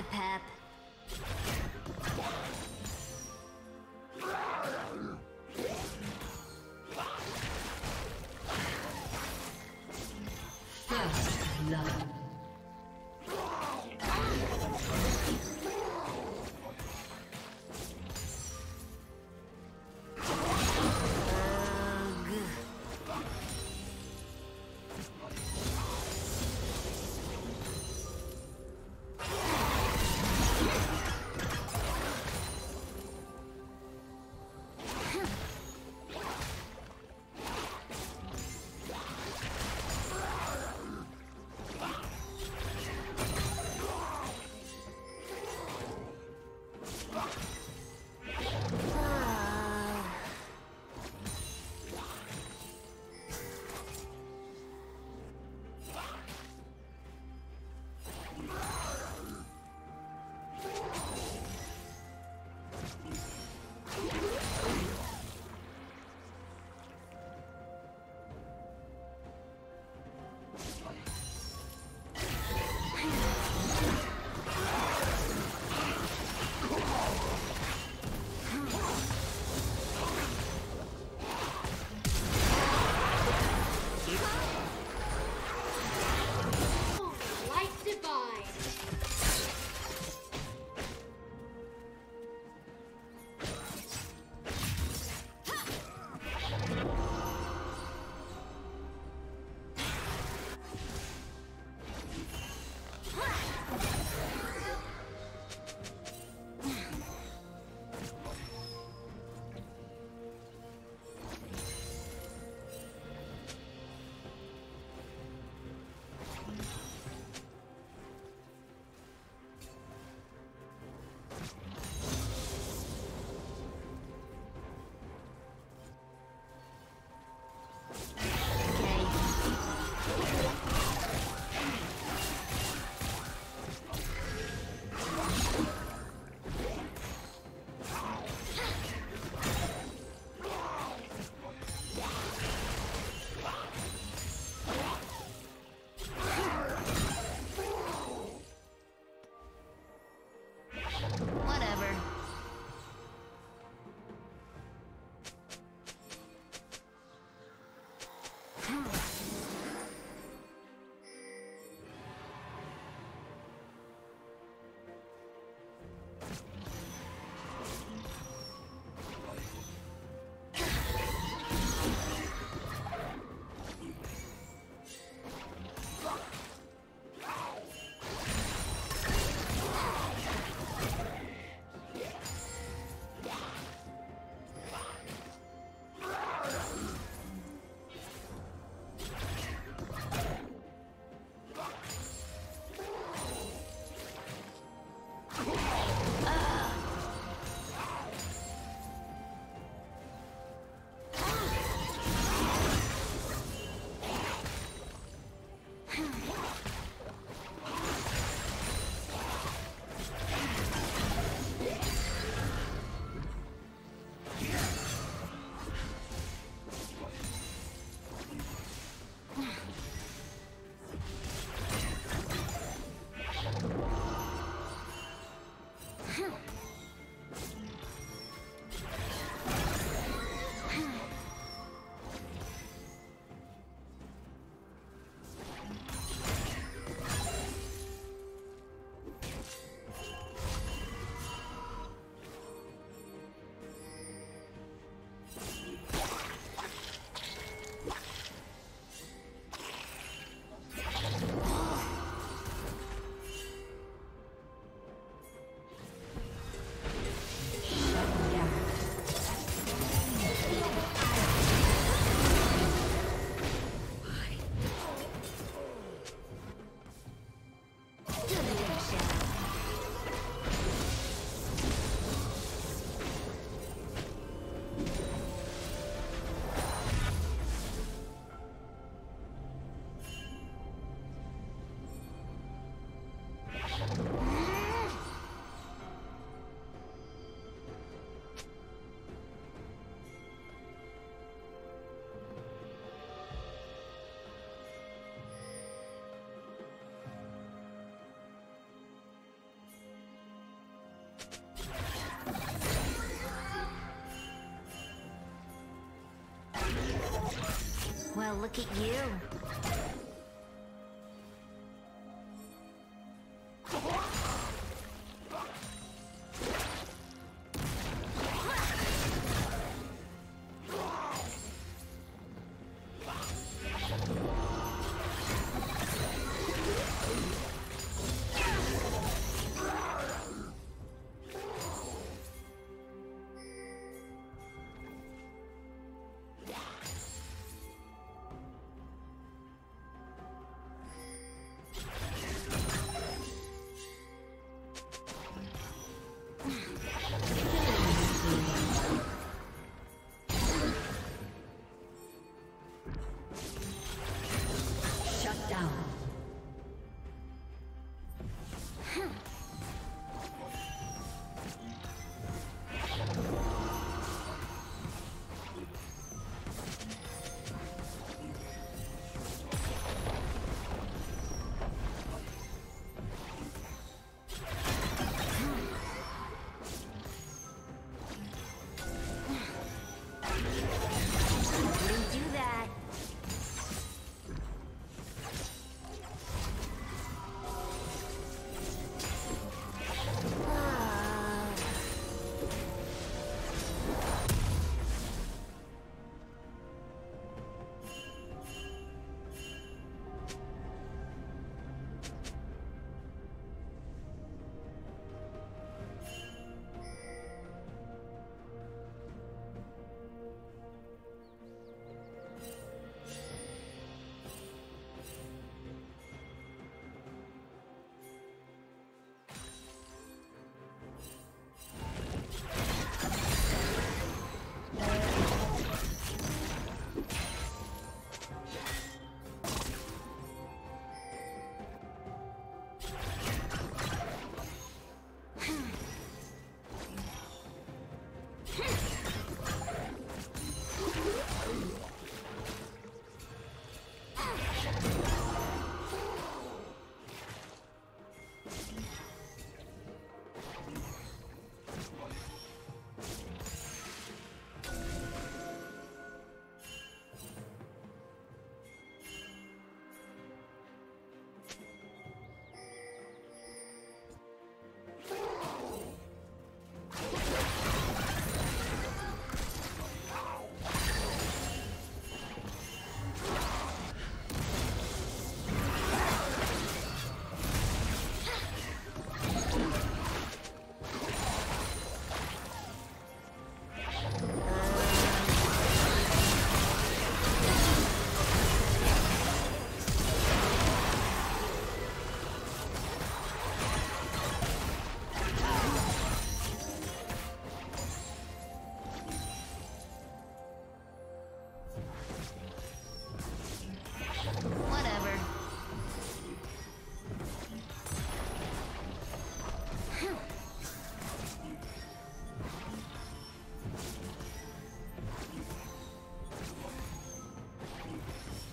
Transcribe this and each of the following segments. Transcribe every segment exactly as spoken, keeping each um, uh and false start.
the pep. First love. Well, look at you.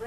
The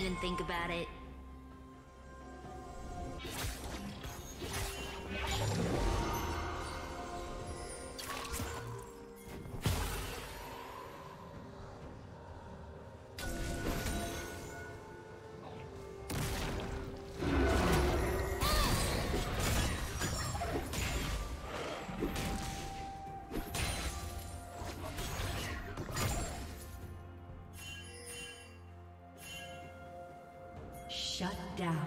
even think about it. Shut down.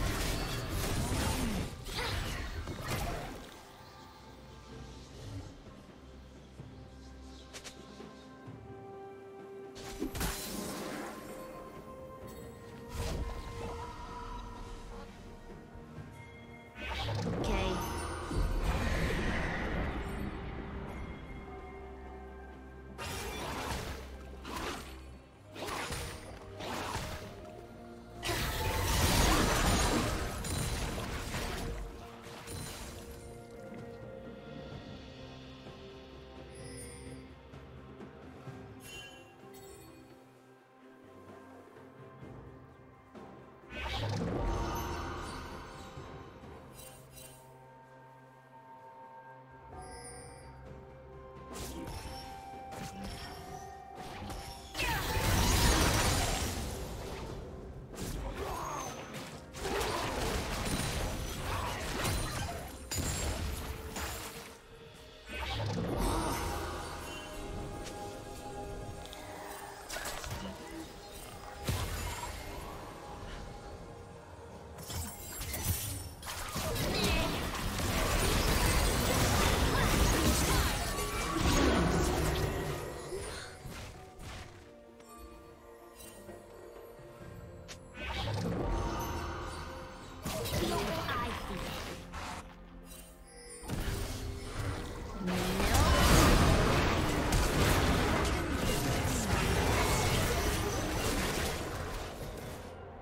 Blue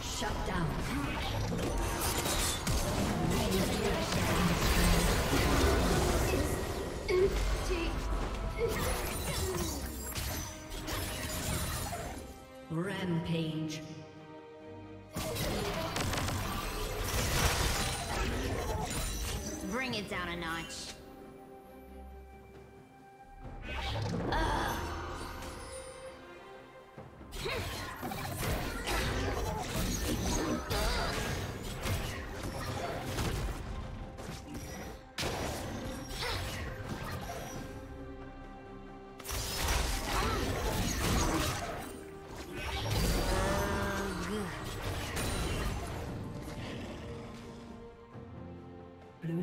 Shut down. Rampage. Bring it down a notch. Blue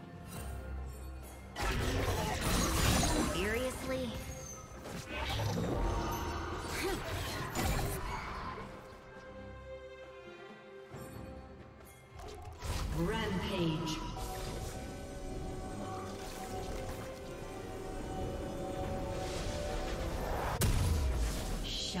Seriously? Rampage. Shut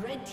Red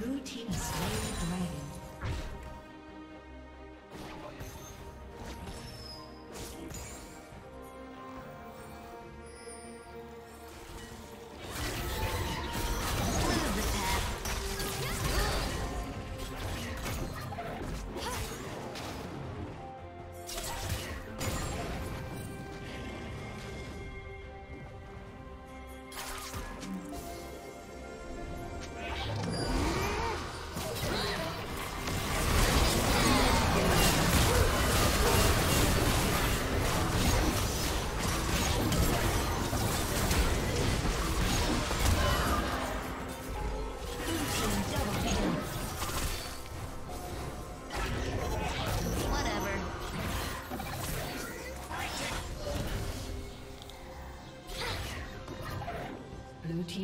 Blue team slain the dragon.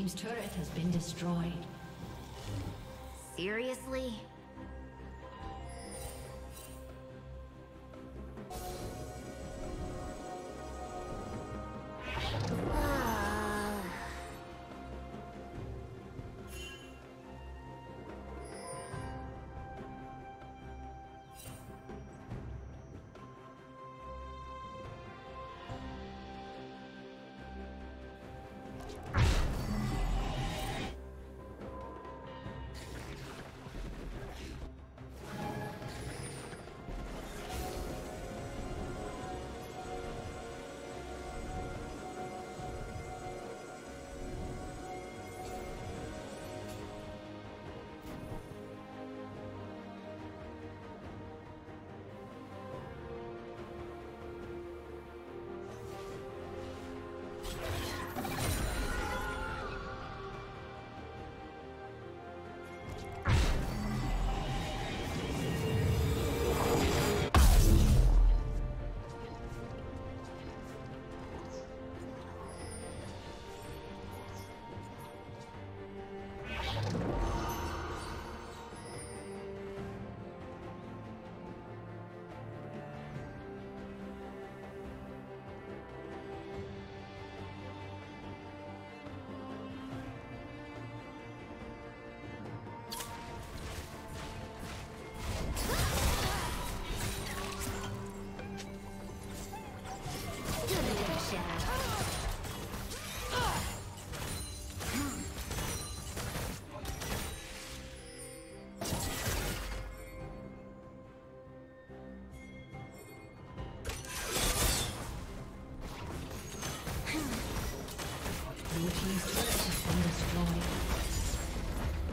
team's turret has been destroyed. Seriously? Red team's turret has been destroyed.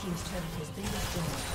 Team's turret has been destroyed.